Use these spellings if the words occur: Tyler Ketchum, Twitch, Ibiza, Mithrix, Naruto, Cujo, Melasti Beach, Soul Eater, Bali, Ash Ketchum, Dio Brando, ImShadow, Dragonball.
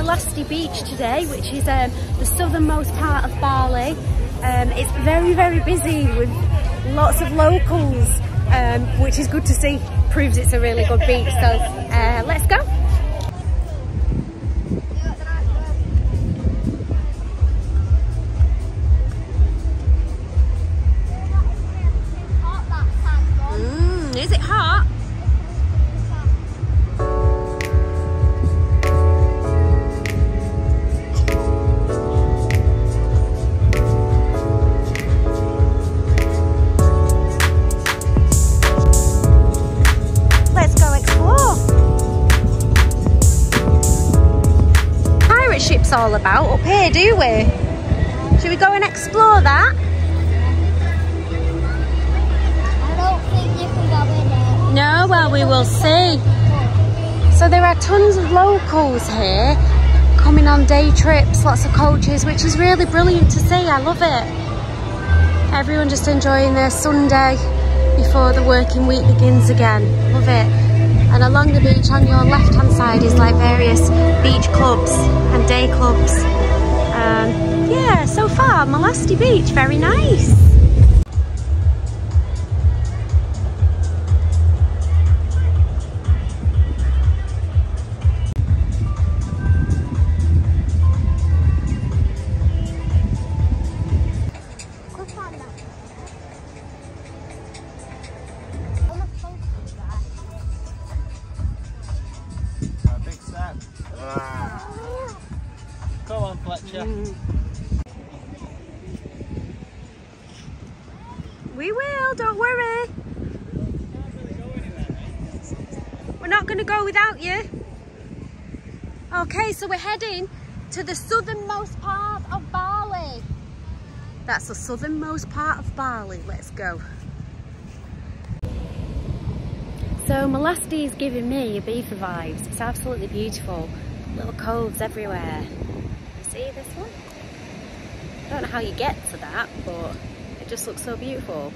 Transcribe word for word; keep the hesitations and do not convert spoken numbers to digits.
Melasti Beach today, which is um, the southernmost part of Bali. Um, it's very, very busy with lots of locals, um, which is good to see. Proves it's a really good beach, so uh, let's go. Mm, is it hot? All about up here, do we? Should we go and explore that? I don't think you can go in there. No, well, we will see. So there are tons of locals here coming on day trips, lots of coaches, which is really brilliant to see. I love it. Everyone just enjoying their Sunday before the working week begins again. Love it. And along the beach on your left hand side is like various beach clubs and day clubs. Um, yeah, so far Melasti Beach, very nice. Go on, Fletcher. We will, don't worry. We're not going to go without you. Okay, so we're heading to the southernmost part of Bali. That's the southernmost part of Bali. Let's go. So Melasti is giving me Ibiza vibes. It's absolutely beautiful. Little coves everywhere. See this one? I don't know how you get to that, but it just looks so beautiful.